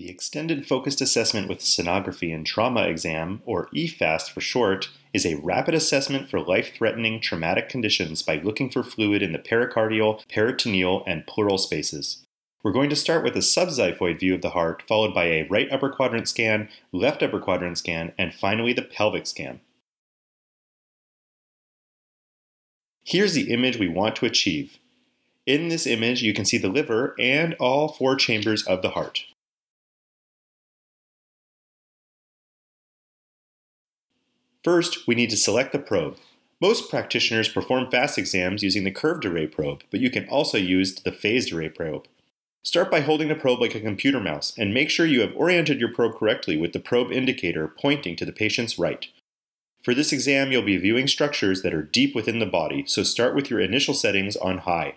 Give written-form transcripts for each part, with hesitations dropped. The Extended Focused Assessment with Sonography and Trauma Exam, or EFAST for short, is a rapid assessment for life-threatening traumatic conditions by looking for fluid in the pericardial, peritoneal, and pleural spaces. We're going to start with a subxiphoid view of the heart, followed by a right upper quadrant scan, left upper quadrant scan, and finally the pelvic scan. Here's the image we want to achieve. In this image, you can see the liver and all four chambers of the heart. First, we need to select the probe. Most practitioners perform FAST exams using the curved array probe, but you can also use the phased array probe. Start by holding the probe like a computer mouse, and make sure you have oriented your probe correctly with the probe indicator pointing to the patient's right. For this exam, you'll be viewing structures that are deep within the body, so start with your initial settings on high.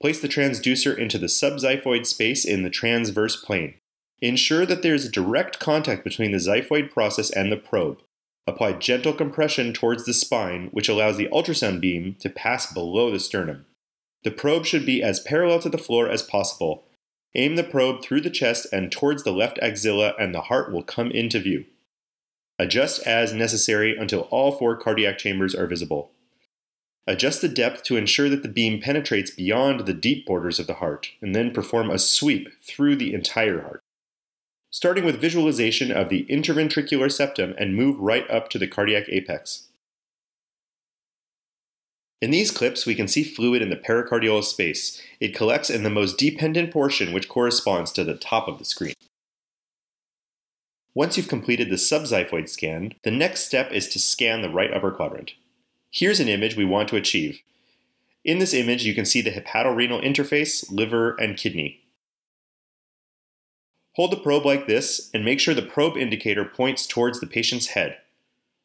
Place the transducer into the subxiphoid space in the transverse plane. Ensure that there is a direct contact between the xiphoid process and the probe. Apply gentle compression towards the spine, which allows the ultrasound beam to pass below the sternum. The probe should be as parallel to the floor as possible. Aim the probe through the chest and towards the left axilla, and the heart will come into view. Adjust as necessary until all four cardiac chambers are visible. Adjust the depth to ensure that the beam penetrates beyond the deep borders of the heart, and then perform a sweep through the entire heart. Starting with visualization of the interventricular septum, and move right up to the cardiac apex. In these clips, we can see fluid in the pericardial space. It collects in the most dependent portion, which corresponds to the top of the screen. Once you've completed the subxiphoid scan, the next step is to scan the right upper quadrant. Here's an image we want to achieve. In this image, you can see the hepatorenal interface, liver, and kidney. Hold the probe like this and make sure the probe indicator points towards the patient's head.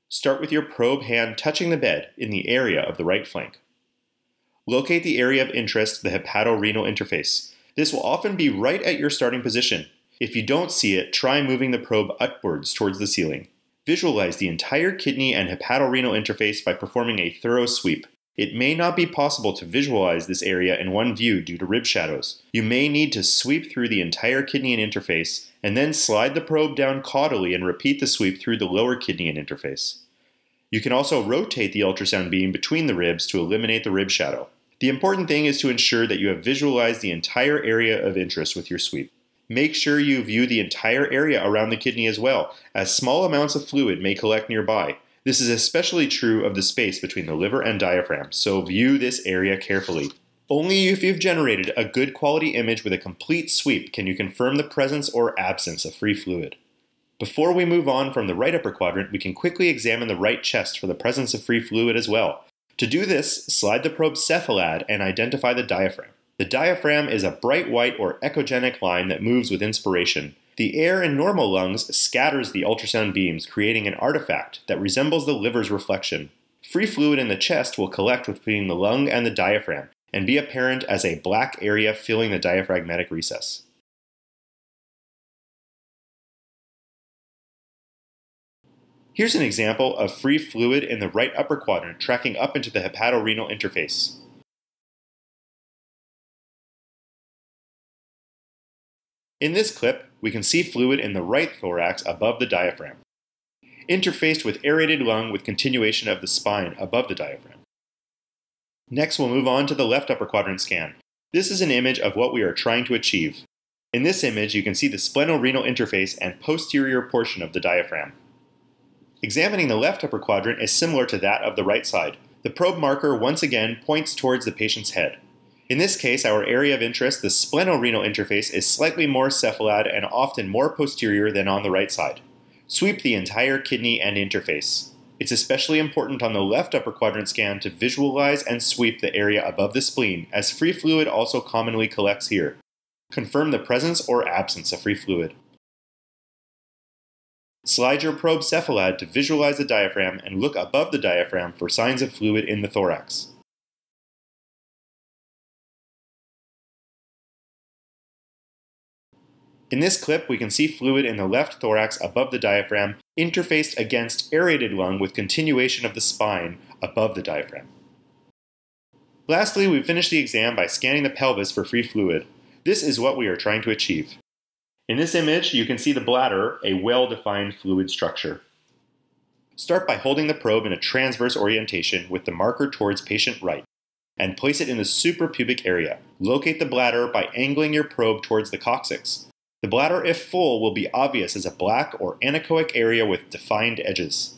Start with your probe hand touching the bed in the area of the right flank. Locate the area of interest, the hepatorenal interface. This will often be right at your starting position. If you don't see it, try moving the probe upwards towards the ceiling. Visualize the entire kidney and hepatorenal interface by performing a thorough sweep. It may not be possible to visualize this area in one view due to rib shadows. You may need to sweep through the entire kidney and interface, and then slide the probe down caudally and repeat the sweep through the lower kidney and interface. You can also rotate the ultrasound beam between the ribs to eliminate the rib shadow. The important thing is to ensure that you have visualized the entire area of interest with your sweep. Make sure you view the entire area around the kidney as well, as small amounts of fluid may collect nearby. This is especially true of the space between the liver and diaphragm, so view this area carefully. Only if you've generated a good quality image with a complete sweep can you confirm the presence or absence of free fluid. Before we move on from the right upper quadrant, we can quickly examine the right chest for the presence of free fluid as well. To do this, slide the probe cephalad and identify the diaphragm. The diaphragm is a bright white or echogenic line that moves with inspiration. The air in normal lungs scatters the ultrasound beams, creating an artifact that resembles the liver's reflection. Free fluid in the chest will collect between the lung and the diaphragm, and be apparent as a black area filling the diaphragmatic recess. Here's an example of free fluid in the right upper quadrant tracking up into the hepatorenal interface. In this clip, we can see fluid in the right thorax above the diaphragm, interfaced with aerated lung with continuation of the spine above the diaphragm. Next, we'll move on to the left upper quadrant scan. This is an image of what we are trying to achieve. In this image, you can see the splenorenal interface and posterior portion of the diaphragm. Examining the left upper quadrant is similar to that of the right side. The probe marker once again points towards the patient's head. In this case, our area of interest, the splenorenal interface, is slightly more cephalad and often more posterior than on the right side. Sweep the entire kidney and interface. It's especially important on the left upper quadrant scan to visualize and sweep the area above the spleen, as free fluid also commonly collects here. Confirm the presence or absence of free fluid. Slide your probe cephalad to visualize the diaphragm and look above the diaphragm for signs of fluid in the thorax. In this clip, we can see fluid in the left thorax above the diaphragm, interfaced against aerated lung with continuation of the spine above the diaphragm. Lastly, we finish the exam by scanning the pelvis for free fluid. This is what we are trying to achieve. In this image, you can see the bladder, a well-defined fluid structure. Start by holding the probe in a transverse orientation with the marker towards patient right, and place it in the suprapubic area. Locate the bladder by angling your probe towards the coccyx. The bladder, if full, will be obvious as a black or anechoic area with defined edges.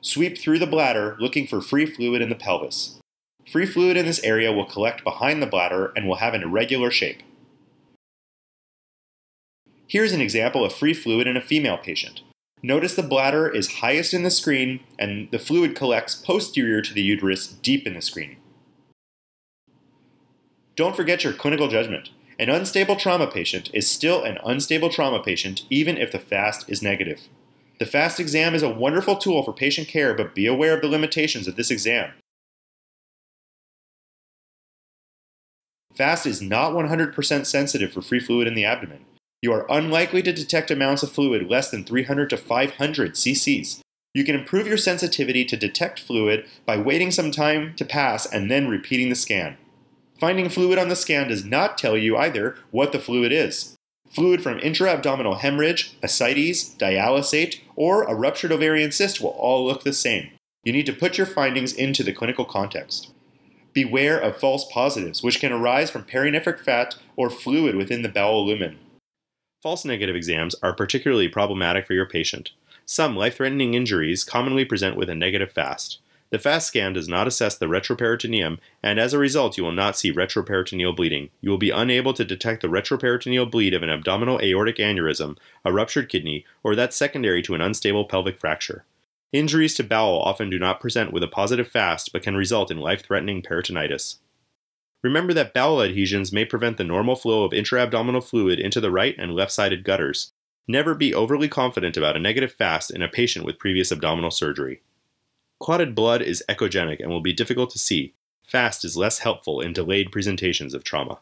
Sweep through the bladder, looking for free fluid in the pelvis. Free fluid in this area will collect behind the bladder and will have an irregular shape. Here's an example of free fluid in a female patient. Notice the bladder is highest in the screen, and the fluid collects posterior to the uterus deep in the screen. Don't forget your clinical judgment. An unstable trauma patient is still an unstable trauma patient even if the FAST is negative. The FAST exam is a wonderful tool for patient care, but be aware of the limitations of this exam. FAST is not 100% sensitive for free fluid in the abdomen. You are unlikely to detect amounts of fluid less than 300 to 500 cc's. You can improve your sensitivity to detect fluid by waiting some time to pass and then repeating the scan. Finding fluid on the scan does not tell you either what the fluid is. Fluid from intra-abdominal hemorrhage, ascites, dialysate, or a ruptured ovarian cyst will all look the same. You need to put your findings into the clinical context. Beware of false positives, which can arise from perinephric fat or fluid within the bowel lumen. False negative exams are particularly problematic for your patient. Some life-threatening injuries commonly present with a negative FAST. The FAST scan does not assess the retroperitoneum, and as a result you will not see retroperitoneal bleeding. You will be unable to detect the retroperitoneal bleed of an abdominal aortic aneurysm, a ruptured kidney, or that secondary to an unstable pelvic fracture. Injuries to bowel often do not present with a positive FAST but can result in life-threatening peritonitis. Remember that bowel adhesions may prevent the normal flow of intra-abdominal fluid into the right and left-sided gutters. Never be overly confident about a negative FAST in a patient with previous abdominal surgery. Clotted blood is echogenic and will be difficult to see. FAST is less helpful in delayed presentations of trauma.